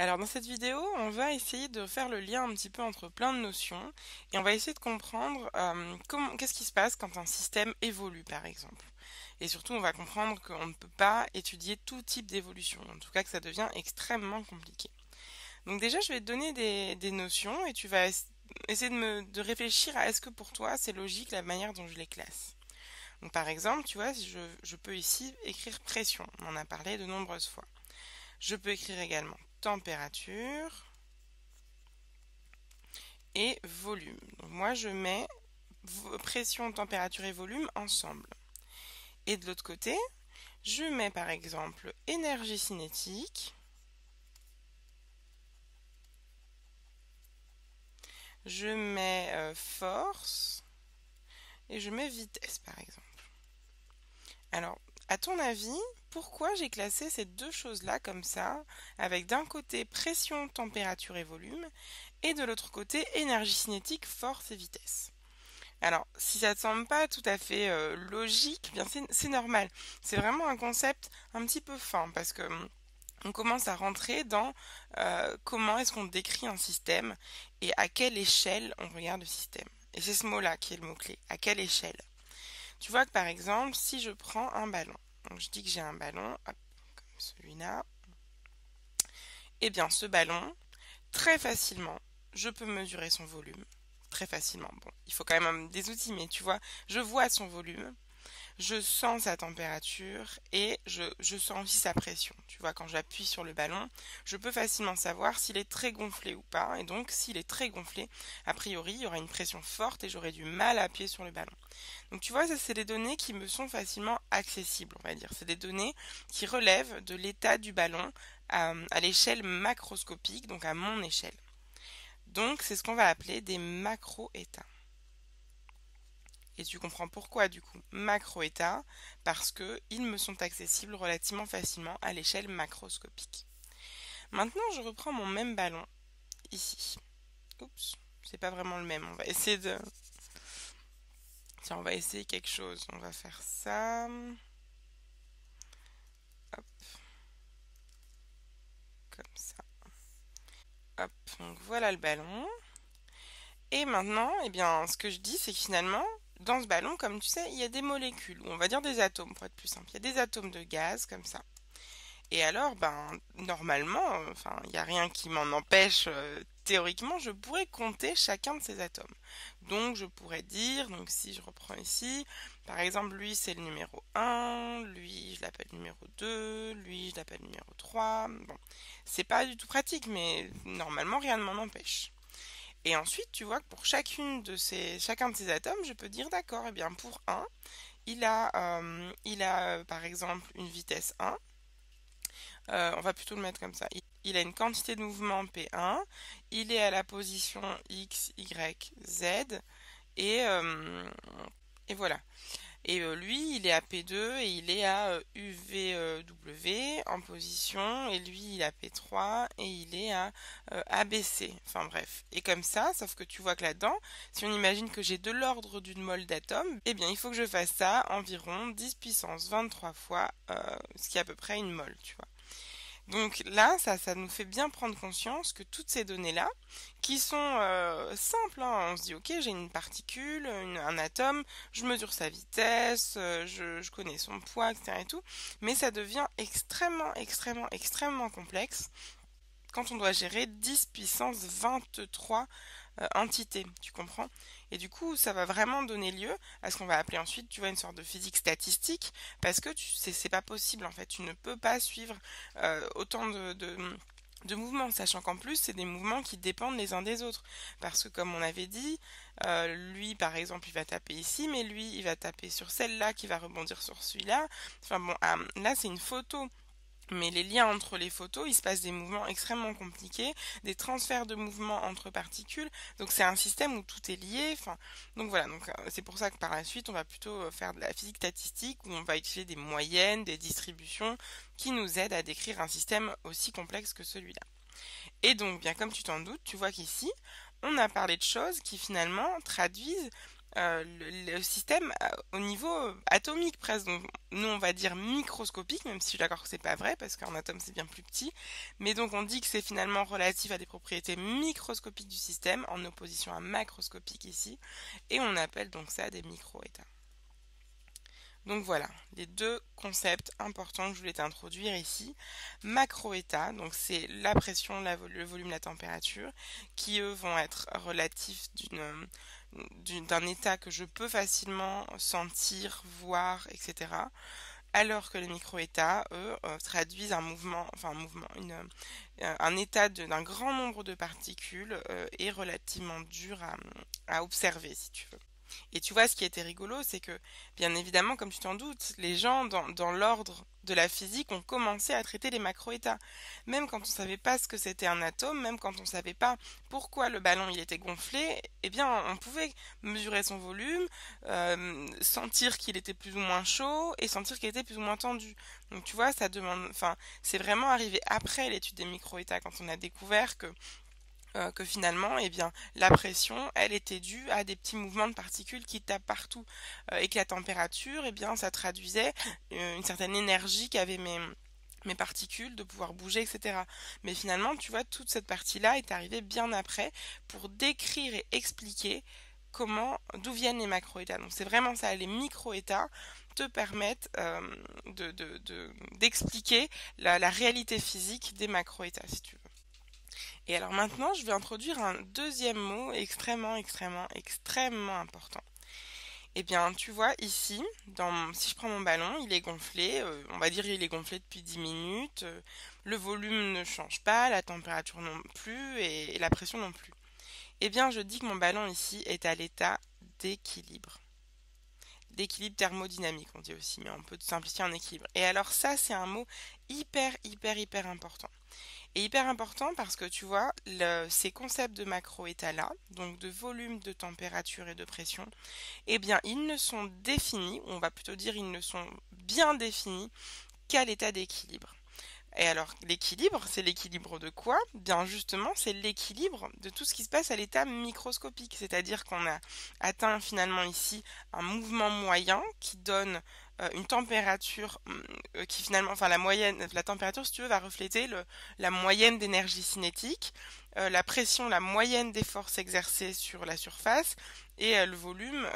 Alors dans cette vidéo, on va essayer de faire le lien un petit peu entre plein de notions et on va essayer de comprendre qu'est-ce qui se passe quand un système évolue par exemple. Et surtout on va comprendre qu'on ne peut pas étudier tout type d'évolution, en tout cas que ça devient extrêmement compliqué. Donc déjà je vais te donner des notions et tu vas essayer de réfléchir à est-ce que pour toi c'est logique la manière dont je les classe. Donc par exemple, tu vois, je peux ici écrire pression, on en a parlé de nombreuses fois. Je peux écrire également température et volume. Donc moi je mets pression, température et volume ensemble. Et de l'autre côté, je mets par exemple énergie cinétique. Je mets force et je mets vitesse par exemple. Alors, à ton avis, pourquoi j'ai classé ces deux choses-là comme ça, avec d'un côté pression, température et volume, et de l'autre côté énergie cinétique, force et vitesse? Alors, si ça ne te semble pas tout à fait logique, bien c'est normal. C'est vraiment un concept un petit peu fin, parce que on commence à rentrer dans comment est-ce qu'on décrit un système et à quelle échelle on regarde le système. Et c'est ce mot-là qui est le mot-clé, à quelle échelle. Tu vois que par exemple, si je prends un ballon, donc je dis que j'ai un ballon, hop, comme celui-là, et bien ce ballon, très facilement, je peux mesurer son volume, très facilement. Bon, il faut quand même des outils, mais tu vois, je vois son volume, je sens sa température et je sens aussi sa pression. Tu vois, quand j'appuie sur le ballon, je peux facilement savoir s'il est très gonflé ou pas. Et donc, s'il est très gonflé, a priori, il y aura une pression forte et j'aurai du mal à appuyer sur le ballon. Donc, tu vois, ça, c'est des données qui me sont facilement accessibles, on va dire. C'est des données qui relèvent de l'état du ballon à l'échelle macroscopique, donc à mon échelle. Donc, c'est ce qu'on va appeler des macro-états. Et tu comprends pourquoi du coup macro-états, parce qu'ils me sont accessibles relativement facilement à l'échelle macroscopique. Maintenant je reprends mon même ballon, ici. Oups, c'est pas vraiment le même, on va essayer de... Tiens, on va essayer quelque chose, on va faire ça... Hop. Comme ça. Hop, donc voilà le ballon. Et maintenant, eh bien, ce que je dis c'est que finalement... Dans ce ballon, comme tu sais, il y a des molécules, ou on va dire des atomes pour être plus simple. Il y a des atomes de gaz, comme ça. Et alors, ben, normalement, enfin, il n'y a rien qui m'en empêche, théoriquement, je pourrais compter chacun de ces atomes. Donc, je pourrais dire, donc si je reprends ici, par exemple, lui, c'est le numéro 1, lui, je l'appelle numéro 2, lui, je l'appelle numéro 3. Bon, c'est pas du tout pratique, mais normalement, rien ne m'en empêche. Et ensuite, tu vois que pour chacun de ces atomes, je peux dire d'accord, et bien pour 1, il a par exemple une vitesse 1. On va plutôt le mettre comme ça. Il a une quantité de mouvement P1, il est à la position X, Y, Z, et voilà. Et lui, il est à P2 et il est à UVW en position. Et lui, il est à P3 et il est à ABC. Enfin bref. Et comme ça, sauf que tu vois que là-dedans, si on imagine que j'ai de l'ordre d'une mole d'atomes, eh bien, il faut que je fasse ça environ 10^23 fois, ce qui est à peu près une mole, tu vois. Donc là, ça nous fait bien prendre conscience que toutes ces données-là, qui sont simples, hein, on se dit « Ok, j'ai une particule, un atome, je mesure sa vitesse, je connais son poids, etc. » et tout, mais ça devient extrêmement, extrêmement, extrêmement complexe quand on doit gérer 10^23 entités, tu comprends? Et du coup, ça va vraiment donner lieu à ce qu'on va appeler ensuite, tu vois, une sorte de physique statistique, parce que c'est pas possible, en fait. Tu ne peux pas suivre autant de mouvements, sachant qu'en plus, c'est des mouvements qui dépendent les uns des autres. Parce que, comme on avait dit, lui, par exemple, il va taper ici, mais lui, il va taper sur celle-là, qui va rebondir sur celui-là. Enfin bon, là, c'est une photo. Mais les liens entre les photos, il se passe des mouvements extrêmement compliqués, des transferts de mouvements entre particules. Donc c'est un système où tout est lié. Enfin, donc voilà, donc c'est pour ça que par la suite, on va plutôt faire de la physique statistique où on va utiliser des moyennes, des distributions qui nous aident à décrire un système aussi complexe que celui-là. Et donc, bien comme tu t'en doutes, tu vois qu'ici, on a parlé de choses qui finalement traduisent le système au niveau atomique presque. Donc, nous on va dire microscopique, même si je suis d'accord que c'est pas vrai parce qu'un atome c'est bien plus petit, mais donc on dit que c'est finalement relatif à des propriétés microscopiques du système en opposition à macroscopique ici, et on appelle donc ça des micro-états. Donc voilà, les deux concepts importants que je voulais t'introduire ici. Macro-état, donc c'est la pression, le volume, la température, qui eux vont être relatifs d'un état que je peux facilement sentir, voir, etc. Alors que les micro-états, eux, traduisent un mouvement, enfin un état d'un grand nombre de particules et relativement dur à observer, si tu veux. Et tu vois, ce qui était rigolo, c'est que, bien évidemment, comme tu t'en doutes, les gens dans l'ordre de la physique ont commencé à traiter les macroétats. Même quand on ne savait pas ce que c'était un atome, même quand on ne savait pas pourquoi le ballon il était gonflé, eh bien, on pouvait mesurer son volume, sentir qu'il était plus ou moins chaud et sentir qu'il était plus ou moins tendu. Donc tu vois, ça demande, enfin, c'est vraiment arrivé après l'étude des microétats, quand on a découvert que finalement, eh bien, la pression, elle était due à des petits mouvements de particules qui tapent partout, et que la température, eh bien, ça traduisait une certaine énergie qu'avaient mes particules de pouvoir bouger, etc. Mais finalement, tu vois, toute cette partie-là est arrivée bien après pour décrire et expliquer d'où viennent les macroétats. Donc c'est vraiment ça, les microétats te permettent d'expliquer la réalité physique des macroétats, si tu veux. Et alors maintenant, je vais introduire un deuxième mot extrêmement, extrêmement, extrêmement important. Eh bien, tu vois, ici, si je prends mon ballon, il est gonflé, on va dire qu'il est gonflé depuis 10 minutes, le volume ne change pas, la température non plus, et la pression non plus. Eh bien, je dis que mon ballon ici est à l'état d'équilibre. D'équilibre thermodynamique, on dit aussi, mais on peut simplifier en équilibre. Et alors ça, c'est un mot hyper, hyper, hyper important. Et hyper important parce que tu vois, ces concepts de macroétat-là, donc de volume, de température et de pression, eh bien ils ne sont définis, ou on va plutôt dire ils ne sont bien définis qu'à l'état d'équilibre. Et alors l'équilibre, c'est l'équilibre de quoi? Bien justement, c'est l'équilibre de tout ce qui se passe à l'état microscopique, c'est-à-dire qu'on a atteint finalement ici un mouvement moyen qui donne une température qui finalement, enfin la moyenne, la température si tu veux va refléter la moyenne d'énergie cinétique, la pression, la moyenne des forces exercées sur la surface et le volume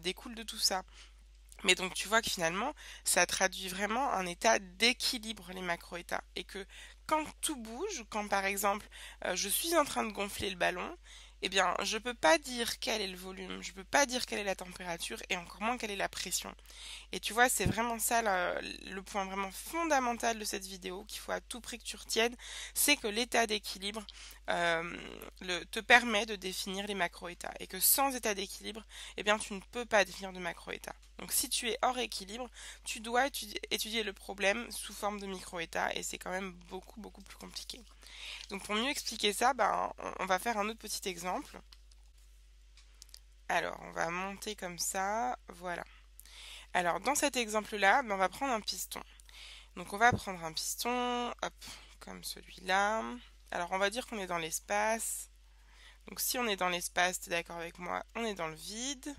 découle de tout ça. Mais donc tu vois que finalement ça traduit vraiment un état d'équilibre les macroétats et que quand tout bouge, quand par exemple je suis en train de gonfler le ballon, eh bien je peux pas dire quel est le volume, je peux pas dire quelle est la température et encore moins quelle est la pression. Et tu vois c'est vraiment ça le point vraiment fondamental de cette vidéo qu'il faut à tout prix que tu retiennes, c'est que l'état d'équilibre te permet de définir les macroétats et que sans état d'équilibre, eh bien tu ne peux pas définir de macroétat. Donc si tu es hors équilibre, tu dois étudier le problème sous forme de microétat et c'est quand même beaucoup beaucoup plus compliqué. Donc pour mieux expliquer ça, on va faire un autre petit exemple. Alors on va monter comme ça, voilà. Alors dans cet exemple-là, on va prendre un piston. Donc on va prendre un piston, hop, comme celui-là. Alors on va dire qu'on est dans l'espace. Donc si on est dans l'espace, tu es d'accord avec moi, on est dans le vide.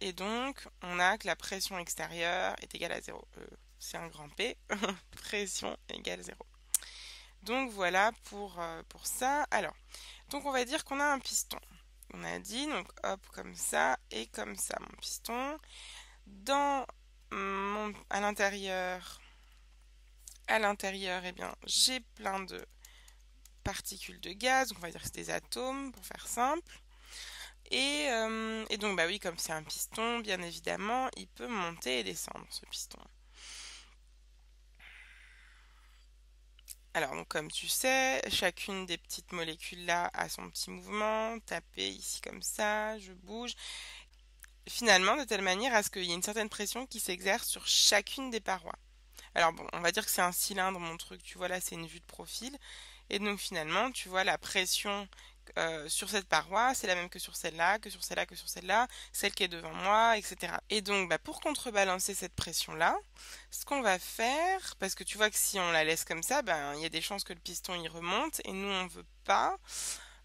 Et donc on a que la pression extérieure est égale à 0. C'est un grand P. Pression égale 0. Donc voilà pour ça. Alors, donc on va dire qu'on a un piston. On a dit, donc hop, comme ça et comme ça, mon piston. À l'intérieur, eh bien, j'ai plein de particules de gaz. Donc on va dire que c'est des atomes, pour faire simple. Et donc, bah oui, comme c'est un piston, bien évidemment, il peut monter et descendre, ce piston. Alors, donc, comme tu sais, chacune des petites molécules-là a son petit mouvement, taper ici comme ça, je bouge. Finalement, de telle manière à ce qu'il y ait une certaine pression qui s'exerce sur chacune des parois. Alors, bon, on va dire que c'est un cylindre, mon truc, tu vois, là, c'est une vue de profil. Et donc, finalement, tu vois, la pression sur cette paroi, c'est la même que sur celle-là, que sur celle-là, que sur celle-là, celle qui est devant moi, etc. Et donc, bah, pour contrebalancer cette pression-là, ce qu'on va faire, parce que tu vois que si on la laisse comme ça, bah, y a des chances que le piston y remonte, et nous, on ne veut pas.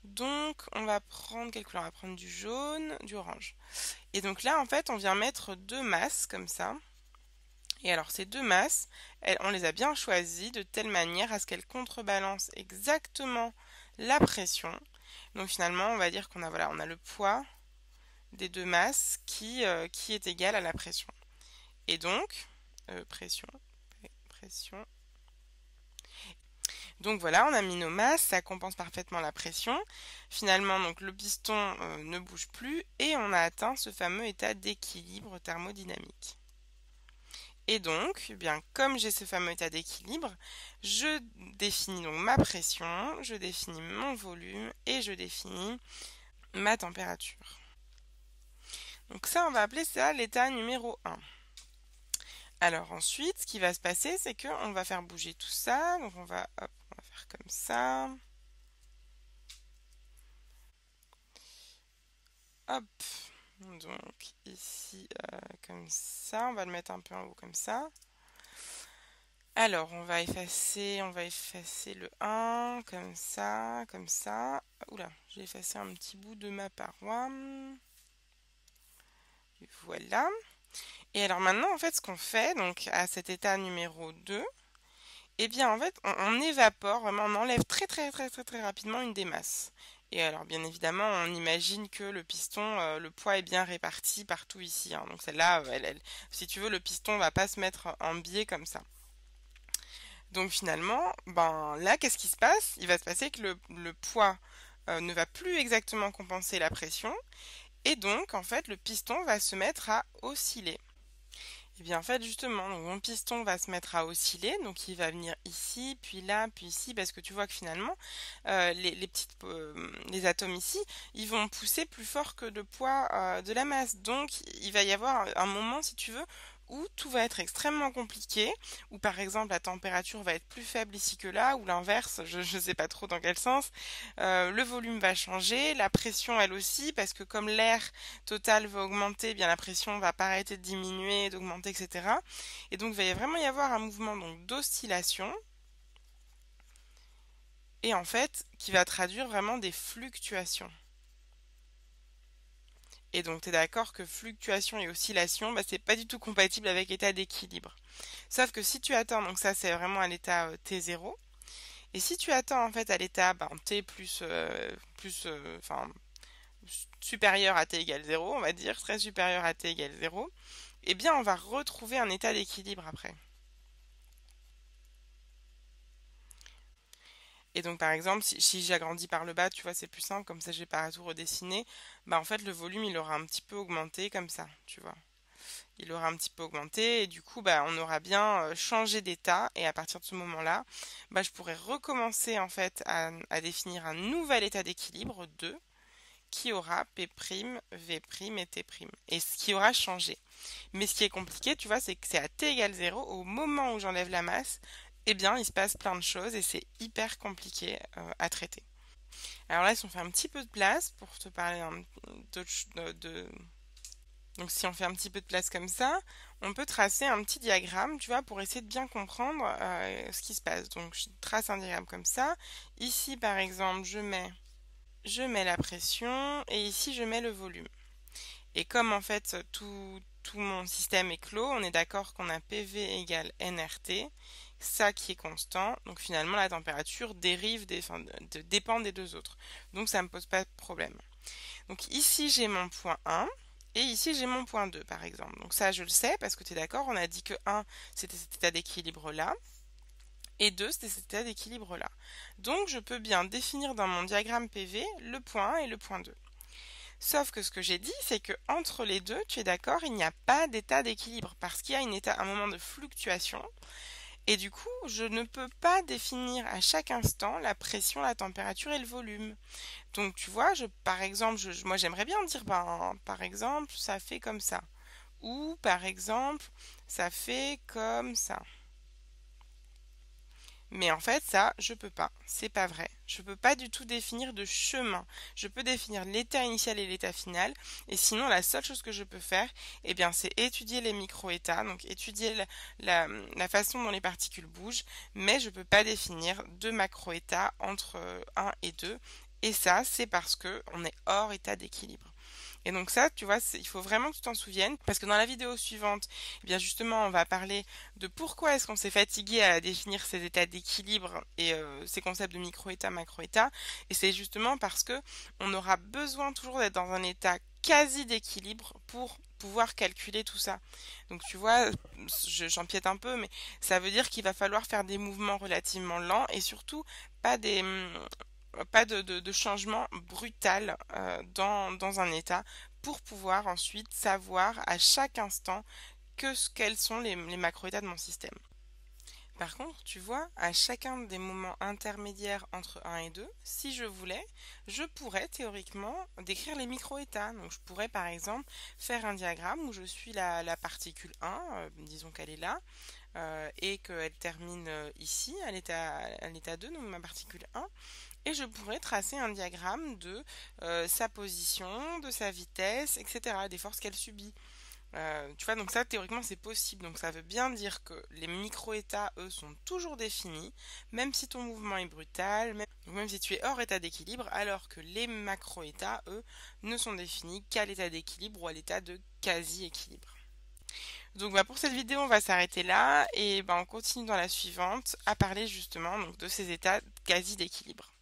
Donc on va prendre quelle couleur? On va prendre du jaune, du orange. Et donc là en fait on vient mettre deux masses comme ça. Et alors ces deux masses, on les a bien choisies de telle manière à ce qu'elles contrebalancent exactement la pression. Donc finalement on va dire qu'on a, voilà, on a le poids des deux masses qui est égal à la pression. Et donc, pression. Donc voilà, on a mis nos masses, ça compense parfaitement la pression. Finalement, donc, le piston ne bouge plus et on a atteint ce fameux état d'équilibre thermodynamique. Et donc, eh bien, comme j'ai ce fameux état d'équilibre, je définis donc ma pression, je définis mon volume et je définis ma température. Donc ça, on va appeler ça l'état numéro 1. Alors ensuite, ce qui va se passer, c'est qu'on va faire bouger tout ça. Donc on va, hop, on va faire comme ça. Hop. Donc ici, comme ça. On va le mettre un peu en haut comme ça. Alors on va effacer le 1, comme ça, comme ça. Oula, j'ai effacé un petit bout de ma paroi. Voilà. Et alors maintenant, en fait, ce qu'on fait, donc à cet état numéro 2, eh bien, en fait, on évapore, vraiment, on enlève très rapidement une des masses. Et alors, bien évidemment, on imagine que le piston, le poids est bien réparti partout ici, hein. Donc celle-là, si tu veux, le piston ne va pas se mettre en biais comme ça. Donc finalement, ben là, qu'est-ce qui se passe? Il va se passer que le poids ne va plus exactement compenser la pression. Et donc, en fait, le piston va se mettre à osciller. Et bien, en fait, justement, donc, mon piston va se mettre à osciller. Donc, il va venir ici, puis là, puis ici. Parce que tu vois que finalement, les atomes ici, ils vont pousser plus fort que le poids de la masse. Donc, il va y avoir un moment, si tu veux, où tout va être extrêmement compliqué, où par exemple la température va être plus faible ici que là, ou l'inverse, je ne sais pas trop dans quel sens, le volume va changer, la pression elle aussi, parce que comme l'air total va augmenter, eh bien la pression va pas arrêter de diminuer, d'augmenter, etc. Et donc il va vraiment y avoir un mouvement d'oscillation, et en fait qui va traduire vraiment des fluctuations. Et donc, tu es d'accord que fluctuation et oscillation, bah, c'est pas du tout compatible avec état d'équilibre. Sauf que si tu attends, donc ça c'est vraiment à l'état T0, et si tu attends en fait à l'état T supérieur à T égale 0, on va dire, très supérieur à T égale 0, eh bien on va retrouver un état d'équilibre après. Et donc par exemple, si j'agrandis par le bas, tu vois, c'est plus simple, comme ça j'ai pas à tout redessiner, bah en fait le volume il aura un petit peu augmenté comme ça, tu vois. Il aura un petit peu augmenté et du coup bah on aura bien changé d'état et à partir de ce moment-là, bah je pourrais recommencer en fait à définir un nouvel état d'équilibre 2 qui aura P', V' et T'. Et ce qui aura changé. Mais ce qui est compliqué, tu vois, c'est que c'est à T égale 0, au moment où j'enlève la masse, eh bien, il se passe plein de choses et c'est hyper compliqué à traiter. Alors là, si on fait un petit peu de place pour te parler Donc si on fait un petit peu de place comme ça, on peut tracer un petit diagramme, tu vois, pour essayer de bien comprendre ce qui se passe. Donc je trace un diagramme comme ça. Ici, par exemple, je mets la pression et ici, je mets le volume. Et comme en fait, tout mon système est clos, on est d'accord qu'on a PV égale nRT, ça qui est constant, donc finalement la température dépend des deux autres. Donc ça ne me pose pas de problème. Donc ici j'ai mon point 1 et ici j'ai mon point 2 par exemple. Donc ça je le sais parce que tu es d'accord, on a dit que 1 c'était cet état d'équilibre là et 2 c'était cet état d'équilibre là. Donc je peux bien définir dans mon diagramme PV le point 1 et le point 2. Sauf que ce que j'ai dit, c'est que entre les deux, tu es d'accord, il n'y a pas d'état d'équilibre parce qu'il y a un moment de fluctuation. Et du coup, je ne peux pas définir à chaque instant la pression, la température et le volume. Donc tu vois, par exemple, moi j'aimerais bien dire, par exemple, ça fait comme ça. Ou par exemple, ça fait comme ça. Mais en fait, ça, je peux pas. C'est pas vrai. Je peux pas du tout définir de chemin. Je peux définir l'état initial et l'état final. Et sinon, la seule chose que je peux faire, eh bien, c'est étudier les micro-états, donc étudier la façon dont les particules bougent. Mais je peux pas définir de macro-états entre 1 et 2 Et ça, c'est parce qu'on est hors état d'équilibre. Et donc ça, tu vois, il faut vraiment que tu t'en souviennes, parce que dans la vidéo suivante, eh bien justement, on va parler de pourquoi est-ce qu'on s'est fatigué à définir ces états d'équilibre et ces concepts de micro-état, macro-état. Et c'est justement parce que on aura besoin toujours d'être dans un état quasi d'équilibre pour pouvoir calculer tout ça. Donc tu vois, j'empiète un peu, mais ça veut dire qu'il va falloir faire des mouvements relativement lents et surtout pas de changement brutal dans un état pour pouvoir ensuite savoir à chaque instant quels sont les macro-états de mon système. Par contre, tu vois, à chacun des moments intermédiaires entre 1 et 2, si je voulais, je pourrais théoriquement décrire les micro-états. Donc je pourrais par exemple faire un diagramme où je suis la particule 1, disons qu'elle est là, et qu'elle termine ici, à l'état 2, donc ma particule 1. Et je pourrais tracer un diagramme de sa position, de sa vitesse, etc., des forces qu'elle subit. Tu vois, donc ça, théoriquement, c'est possible. Donc ça veut bien dire que les micro-états, eux, sont toujours définis, même si ton mouvement est brutal, même si tu es hors état d'équilibre, alors que les macro-états, eux, ne sont définis qu'à l'état d'équilibre ou à l'état de quasi-équilibre. Donc pour cette vidéo, on va s'arrêter là et on continue dans la suivante à parler justement donc, de ces états quasi d'équilibre.